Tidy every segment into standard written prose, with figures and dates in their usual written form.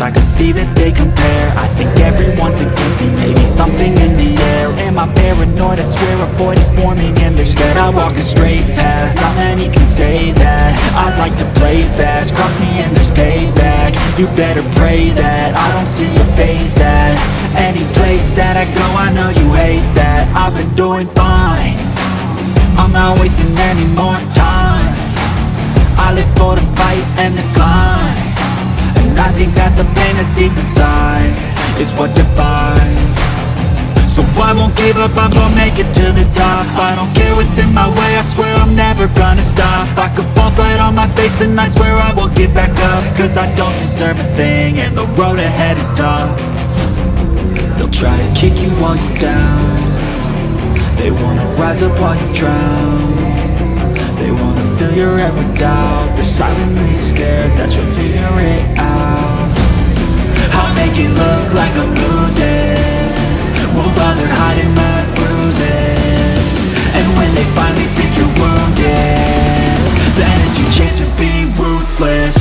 I can see that they compare. I think everyone's against me, maybe something in the air. Am I paranoid? I swear a void is forming and they're scared. I walk a straight path, not many can say that. I like to play fast, cross me and there's payback. You better pray that I don't see your face at any place that I go. I know you hate that. I've been doing fine, I'm not wasting any more time. I live for the fight and the climb. I think that the pain that's deep inside is what defines. So I won't give up, I'm gonna make it to the top. I don't care what's in my way, I swear I'm never gonna stop. I could fall flat on my face and I swear I won't get back up. Cause I don't deserve a thing and the road ahead is tough. They'll try to kick you while you're down. They wanna rise up while you drown. They wanna fill your head with doubt. They're silently scared that you'll figure it out. I'll make it look like I'm losing. Won't bother hiding my bruises. And when they finally think you're wounded, then it's your chance to be ruthless.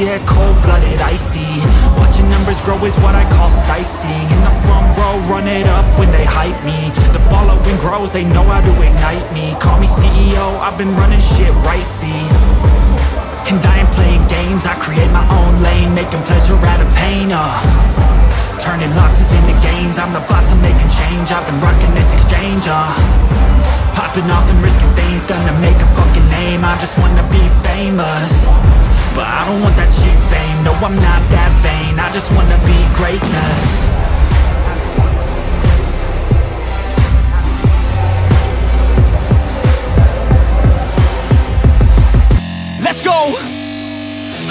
Yeah, cold-blooded, icy. Watching numbers grow is what I call sightseeing. In the front row, run it up when they hype me. The following grows, they know how to ignite me. Call me CEO, I've been running shit right, see. And I ain't playing games, I create my own lane. Making pleasure out of pain, turning losses into gains. I'm the boss, I'm making change. I've been rocking this exchange, popping off and risking things. Gonna make a fucking name, I just wanna be famous. But I don't want that cheap fame, no I'm not that vain. I just wanna be greatness. Let's go!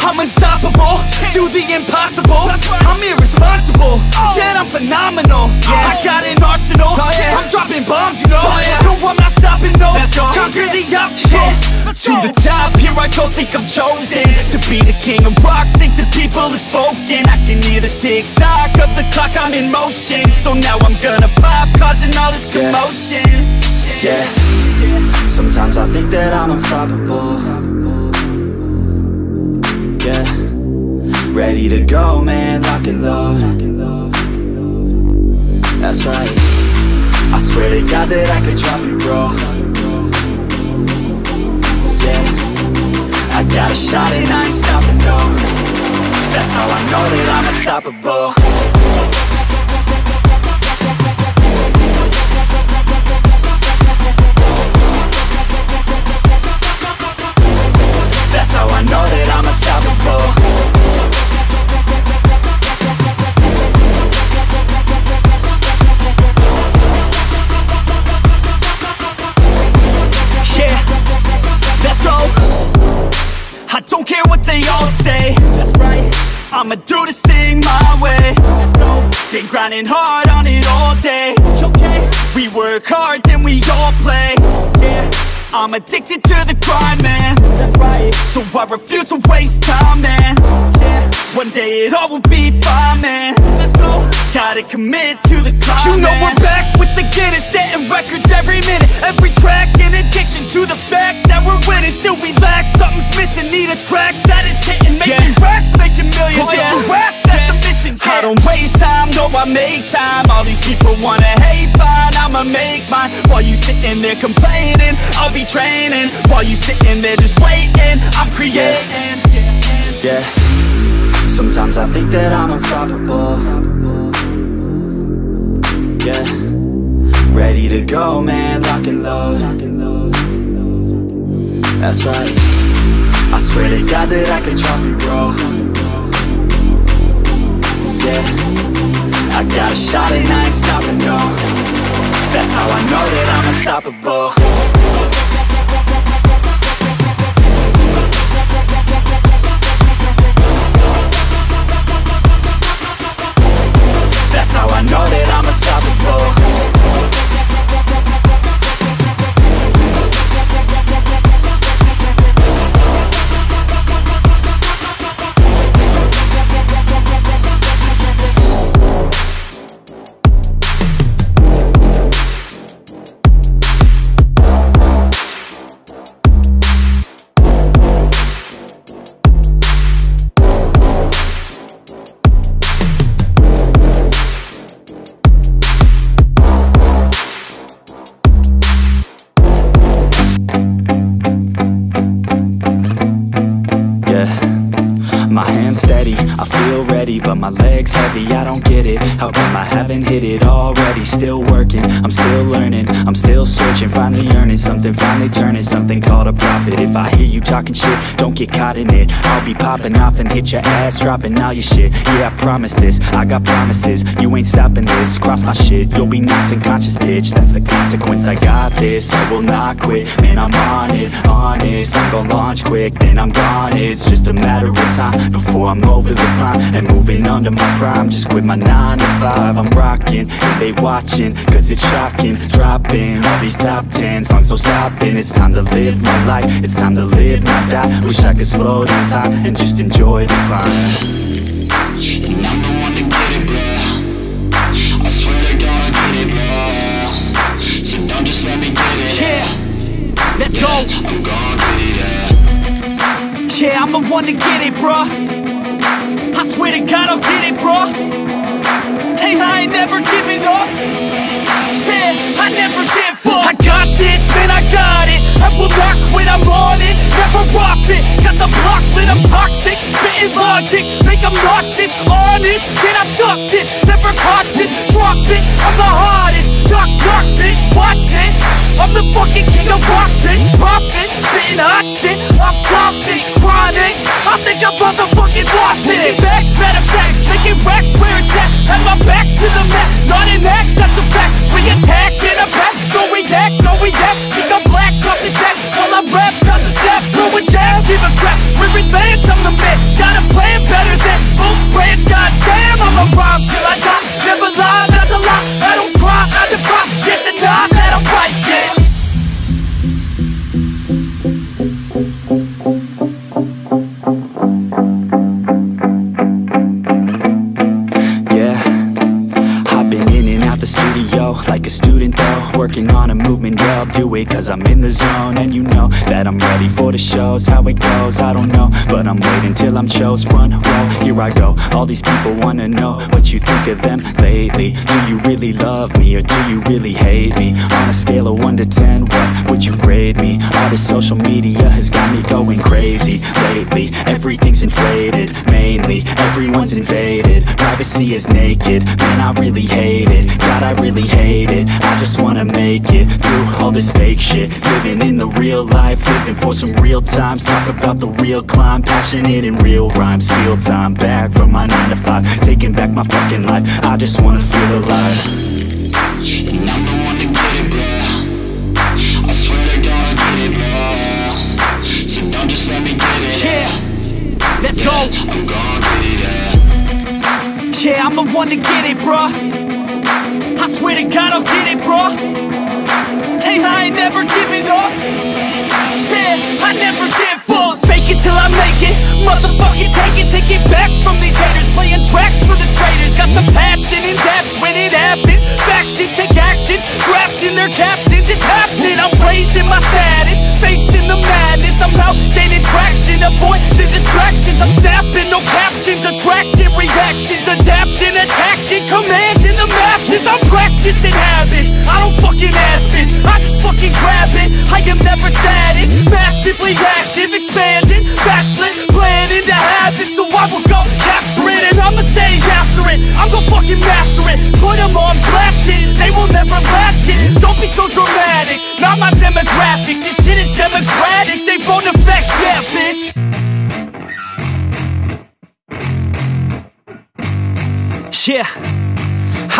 I'm unstoppable, do the impossible. I'm irresponsible, yet I'm phenomenal. I got an arsenal, I'm dropping bombs, you know. No, I'm not stopping. popping those, conquer the upslope. To the top, here I go, think I'm chosen to be the king of rock, think the people have spoken. I can hear the tick-tock of the clock, I'm in motion. So now I'm gonna pop, causing all this commotion. Yeah, sometimes I think that I'm unstoppable. Yeah, ready to go, man, lock and load. That's right, I swear to God that I could drop you, bro. Yeah, I got a shot and I ain't stopping, no. That's how I know that I'm unstoppable. I'ma do this thing my way. Let's go. Been grinding hard on it all day. Okay. We work hard, then we all play. Yeah. I'm addicted to the grind, man. That's right. So I refuse to waste time, man. Yeah. One day it all will be fine, man. Let's go. Gotta commit to the climb. You know we're back with the Guinness, setting records every minute, every track. An addiction to the fact that we're winning, still we lack. Something's missing, need a track that is hitting, making racks, making millions. I don't waste time, no, I make time. All these people wanna hate, fine, I'ma make mine. While you sitting there complaining, I'll be training. While you sitting there just waiting, I'm creating. Yeah, sometimes I think that I'm unstoppable. Yeah, ready to go, man, lock and load. That's right, I swear to God that I could drop you, bro. I got a shot and I ain't stopping, no. That's how I know that I'm unstoppable. That's how I know that I'm unstoppable. But my legs heavy, I don't get it. How come I haven't hit it already? Still working, I'm still learning, I'm still searching, finally earning something, finally turning something called a profit. If I hear you talking shit, don't get caught in it. I'll be popping off and hit your ass, dropping all your shit. Yeah, I promise this, I got promises. You ain't stopping this, cross my shit. You'll be knocked unconscious, bitch, that's the consequence. I got this, I will not quit. Man, I'm on it, honest. I'm gonna launch quick, then I'm gone. It's just a matter of time before I'm over the climb and moving under my prime, just quit my 9 to 5. I'm rocking, and they watching, cause it's shocking. Dropping all these top 10 songs, no stopping. It's time to live my life, it's time to live, not die. Wish I could slow down time and just enjoy the climb. And I'm the one to get it, bro. I swear to God I did it, bro. So don't just let me get it. Yeah, let's go. I'm gonna get it, yeah. Yeah, I'm the one to get it, bro. I swear to God I'll get it, bro. Hey, I ain't never giving up. Said I never give up. I got this, man, I got it. I will rock when I'm on it, never rock it. Got the block lit, I'm toxic, spitting logic, make them nauseous, honest. Can I stop this? Never cautious, drop it, I'm the hottest. Knock, knock, bitch, watch it. I'm the fucking king of rock, bitch, poppin', spitting hot shit, I'm dropping, chronic. I think I'm motherfucking lost it. Taking back, better back, making racks where it's at. Have my back to the mat, not an act, that's a fact. We attack in a pack, so we act, no we act. Think I'm black, off his act, all I rap, cause a snap. No a jab, give a crap, we're advanced, I'm the man. Got a plan better than most brands, goddamn. I'ma rhyme till I die, never lie, that's a lie. I don't try, I defy, yes and I, that I'm right, yeah. working on a movement, yeah, I'll do it cause I'm in the zone. And you know that I'm ready for the shows. How it goes, I don't know, but I'm waiting till I'm chose. Front row, here I go. All these people wanna know what you think of them lately. Do you really love me or do you really hate me? On a scale of 1 to 10, what would you grade me? All this social media has got me going crazy lately. Everything's inflated, mainly everyone's invaded. Privacy is naked, man, I really hate it. God, I really hate it. I just wanna make it through all this fake shit. Living in the real life, living for some real times. Talk about the real climb, passionate in real rhymes. Steal time back from my 9 to 5, taking back my fucking life. I just wanna feel alive, and I'm the one to get it, bro. I swear to God I get it, bro. So don't just let me get it. Yeah, let's go. I'm gonna get it. Yeah, I'm the one to get it, bro. I swear to God I'll get it, bro. Hey, I ain't never giving up. Said I never give up. Fake it till I make it, motherfucking take it back from these haters. Playing tracks for the traitors. Got the passion in depths when it happens. Factions take actions, drafting their captains. It's happening, I'm raising my status, facing the madness. I'm out gaining traction, avoid the distractions. I'm snapping, no captions, attracting reactions. Adapting, attacking, commanding the masses. I'm practicing habits, I don't fucking ask bitch, I just fucking grab it. I am never static, massively active, expanding, backslid, planning to have it. So I will go capture it, and I'ma stay after it. I'm gonna fucking master it, put them on blast it. They will never last it, don't be so dramatic. Not my demographic, this shit is democratic. They won't affect, yeah bitch. Yeah, I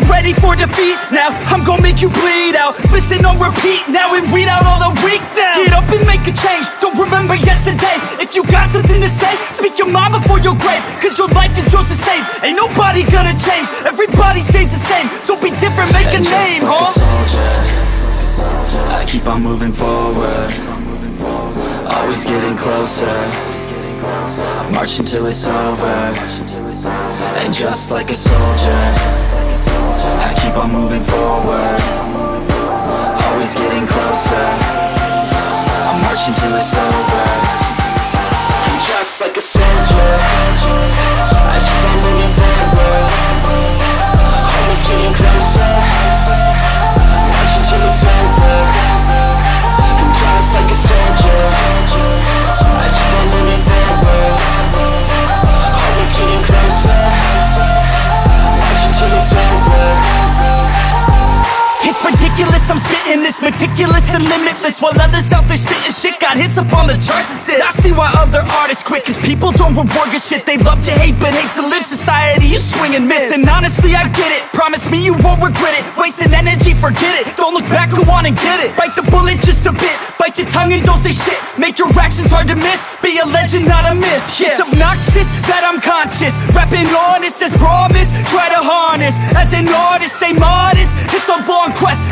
ready for defeat now, I'm gon' make you bleed out. Listen on repeat now and weed out all the weak now. Get up and make a change, don't remember yesterday. If you got something to say, speak your mind before your grave. Cause your life is yours to save, ain't nobody gonna change. Everybody stays the same, so be different, make and a name, like huh? A soldier, I keep on moving forward, always getting closer. March until it's over, and just like a soldier, I keep on moving forward, always getting closer. I march until it's over, and just like a soldier, I keep on moving forward, always getting closer. March until it's over, and just like a soldier, I keep on moving forward, always getting closer. Watch until it's over. It's ridiculous, I'm spitting this, meticulous and limitless. While others out there spitting shit, got hits up on the charts and shit. I see why other artists quit, cause people don't reward your shit. They love to hate, but hate to live. Society, you swing and miss. And honestly, I get it, promise me you won't regret it. Wasting energy, forget it, don't look back, go on and get it. Bite the bullet just a bit, bite your tongue and don't say shit. Make your actions hard to miss, be a legend, not a myth, yeah. It's obnoxious that I'm conscious, rapping honest as promise. Try to harness, as an artist, stay modest. It's a long quest,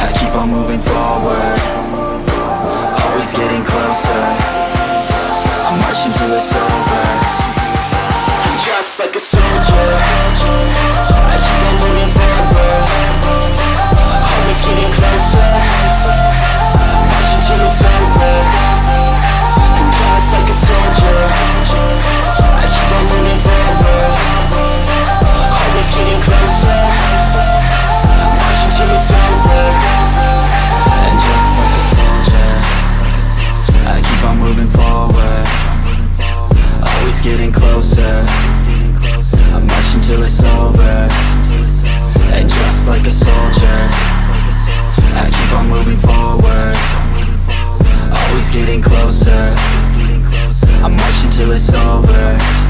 I keep on moving forward, always getting closer. I march until it's over, and just like a soldier, I keep on moving forward, always getting closer. Till it's over, and just like a soldier, I keep on moving forward, always getting closer. March until it's over, and just like a soldier, I getting closer. I'm marching till it's over, and just like a soldier, I keep on moving forward, always getting closer. I'm marching till it's over.